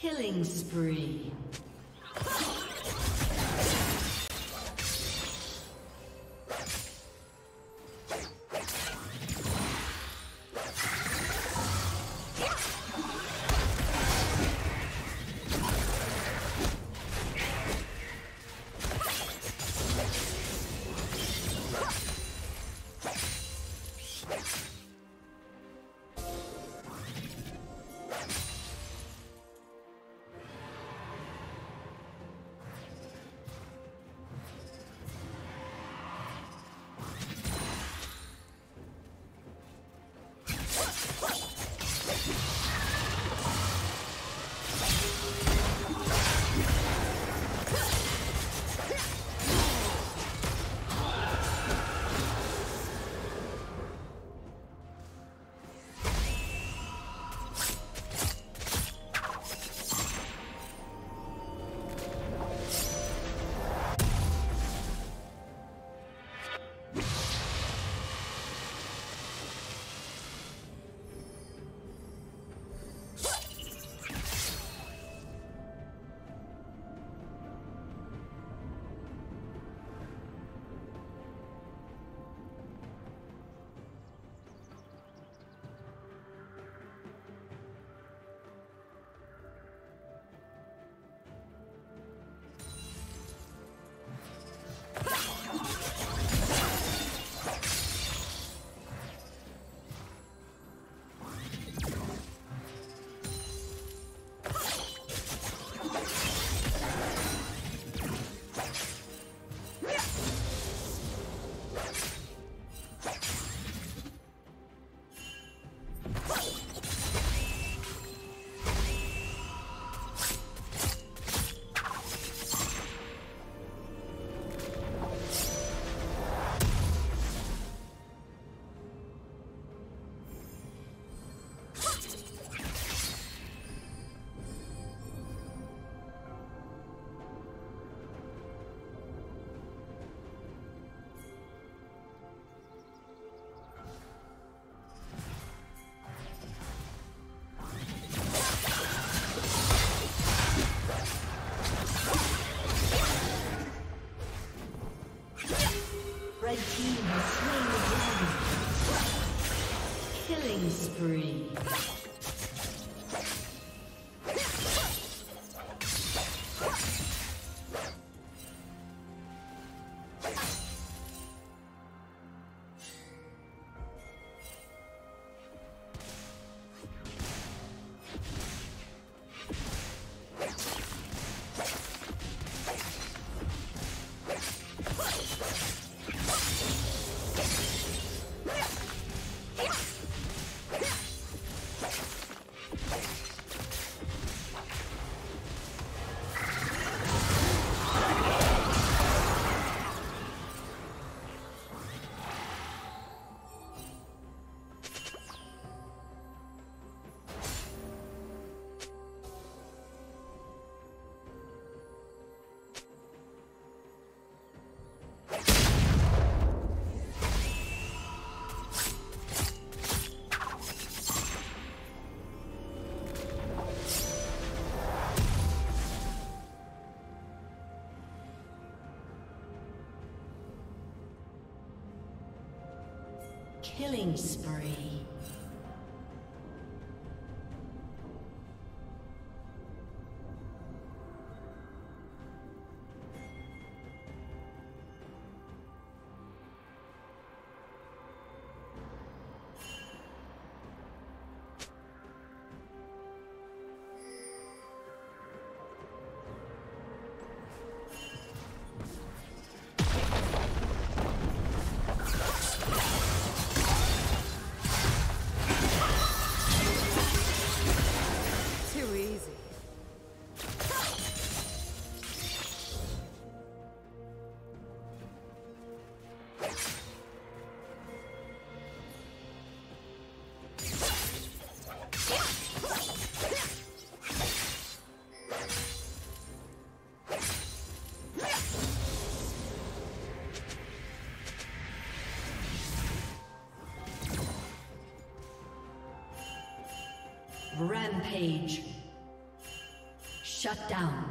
Killing spree. Spree. Killing spree. Rampage. Shut down.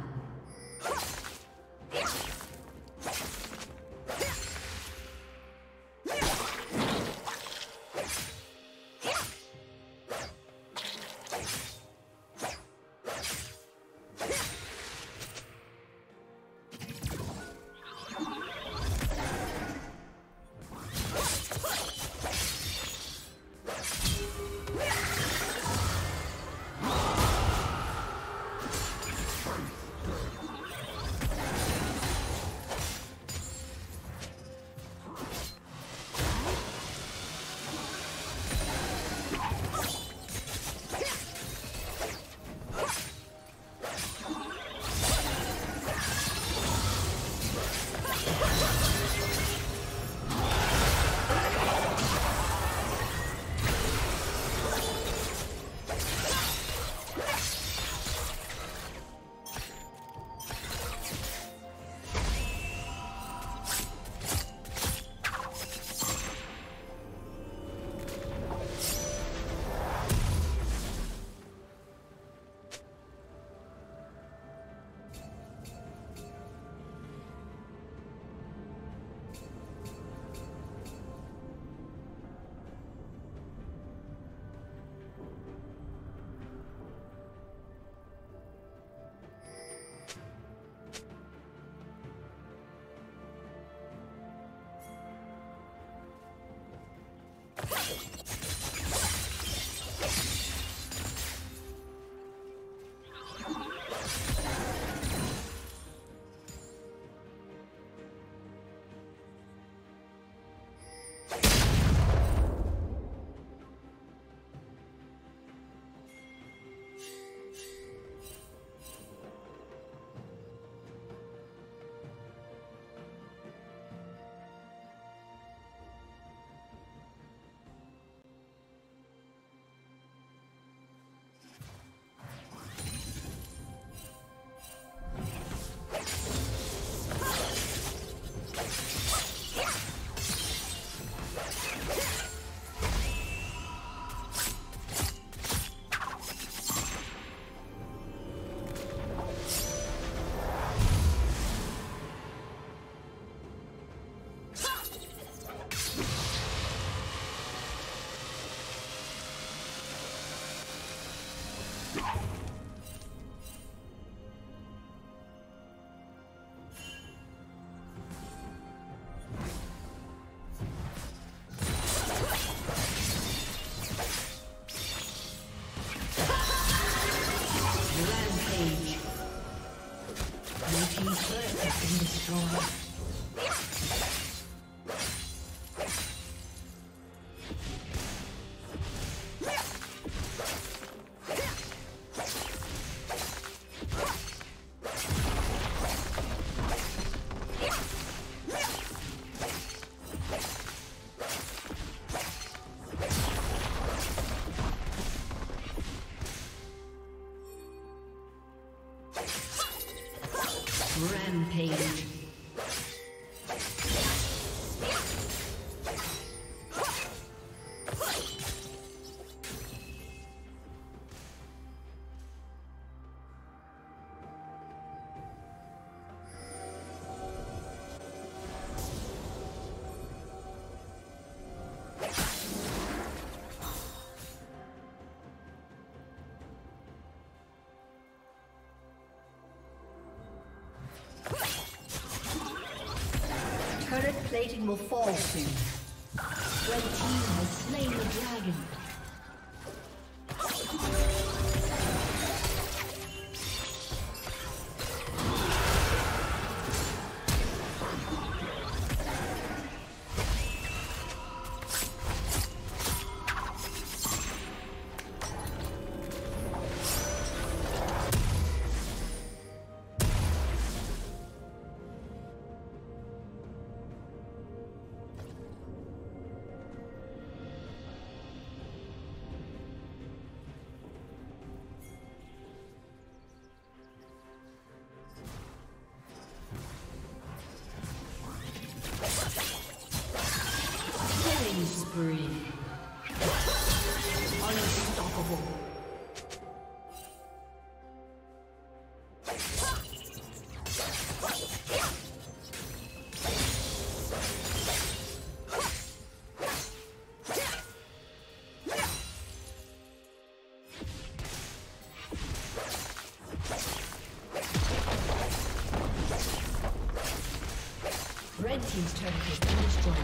Rampage. Plating will fall soon. Red team has slain the dragon. Red team's turret has been destroyed.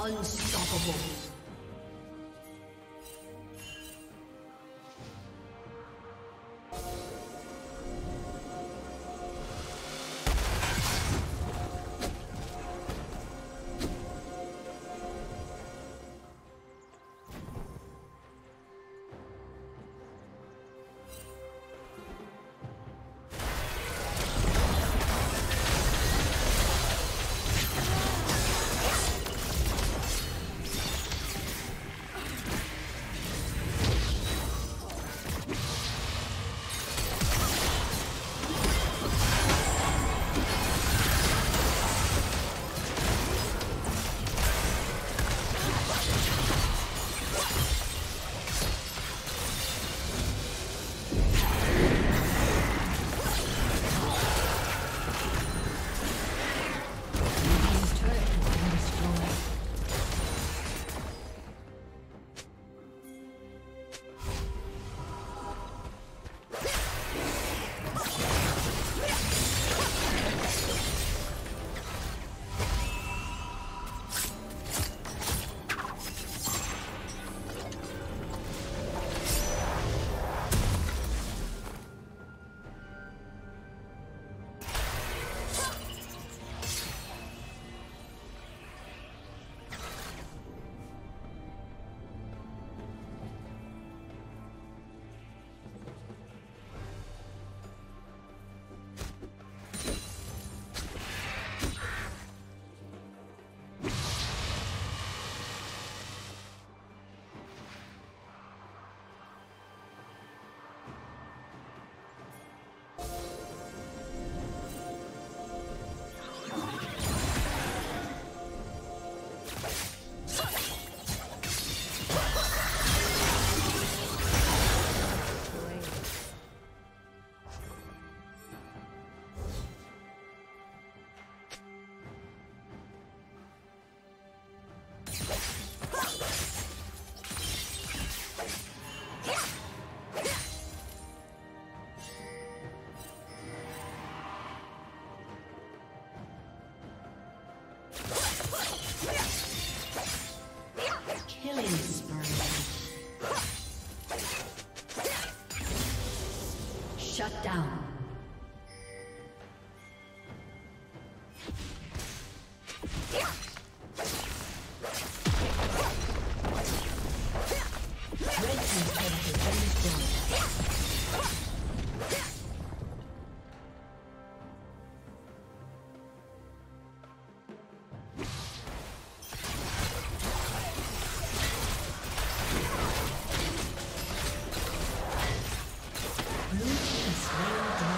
Unstoppable. Shut down. Blue team slain down.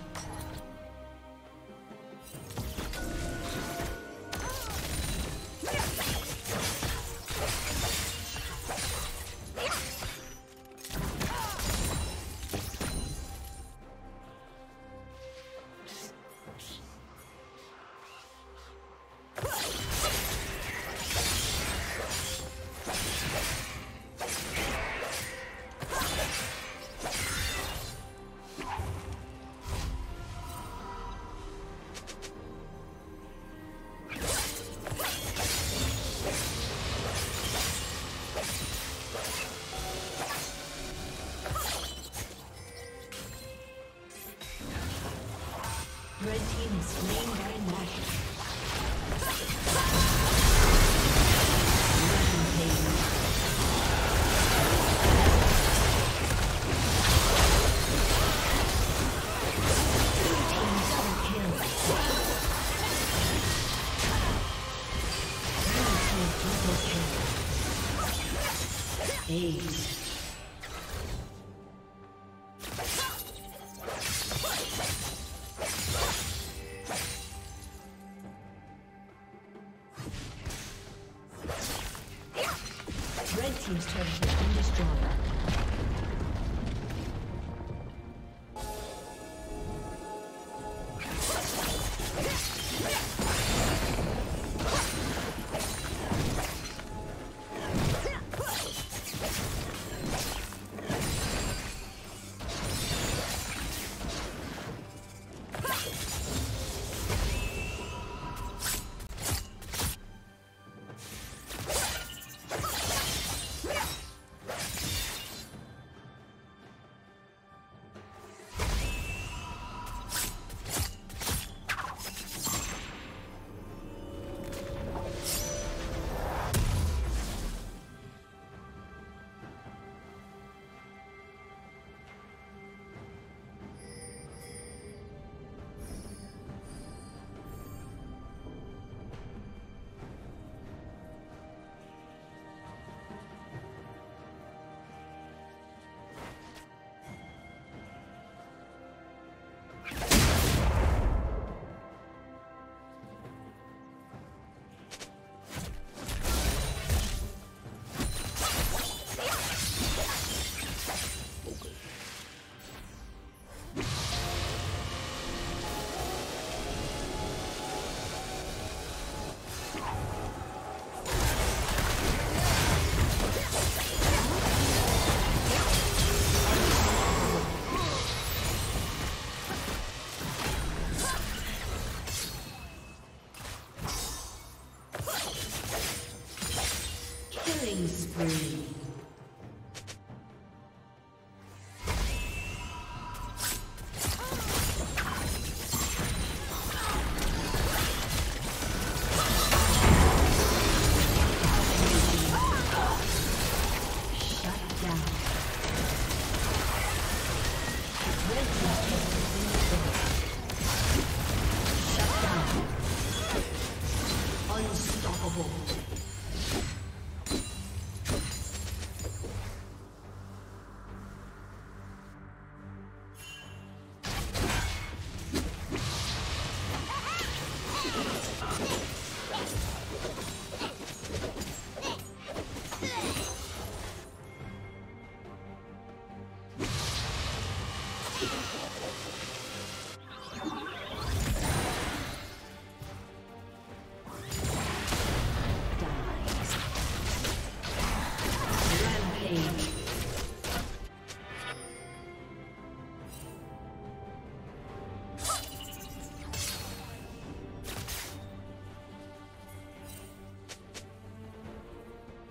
Team's turret has been destroyed.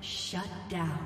Shut down.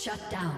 Shut down.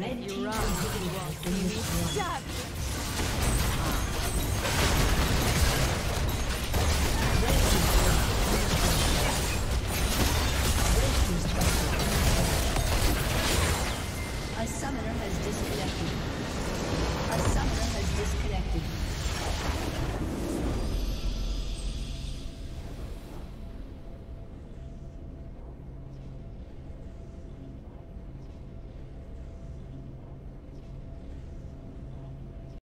Red team is looking at the new